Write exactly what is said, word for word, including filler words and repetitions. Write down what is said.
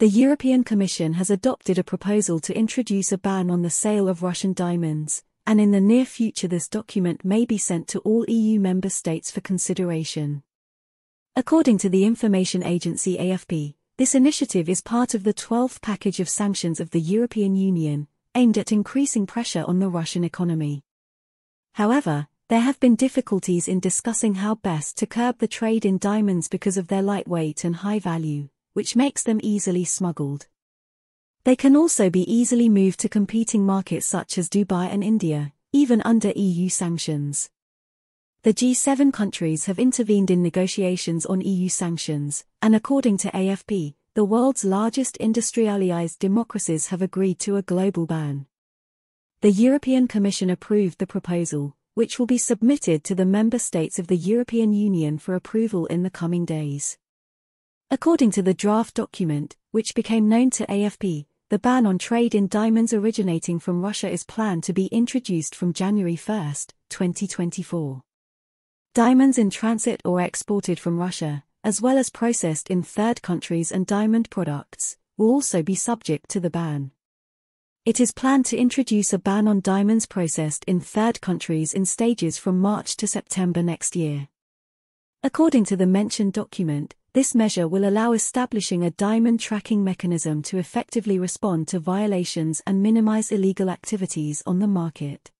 The European Commission has adopted a proposal to introduce a ban on the sale of Russian diamonds, and in the near future this document may be sent to all E U member states for consideration. According to the information agency A F P, this initiative is part of the twelfth package of sanctions of the European Union, aimed at increasing pressure on the Russian economy. However, there have been difficulties in discussing how best to curb the trade in diamonds because of their lightweight and high value, which makes them easily smuggled. They can also be easily moved to competing markets such as Dubai and India, even under E U sanctions. The G seven countries have intervened in negotiations on E U sanctions, and according to A F P, the world's largest industrialized democracies have agreed to a global ban. The European Commission approved the proposal, which will be submitted to the member states of the European Union for approval in the coming days. According to the draft document, which became known to A F P, the ban on trade in diamonds originating from Russia is planned to be introduced from January first, twenty twenty-four. Diamonds in transit or exported from Russia, as well as processed in third countries and diamond products, will also be subject to the ban. It is planned to introduce a ban on diamonds processed in third countries in stages from March to September next year. According to the mentioned document, this measure will allow establishing a diamond tracking mechanism to effectively respond to violations and minimize illegal activities on the market.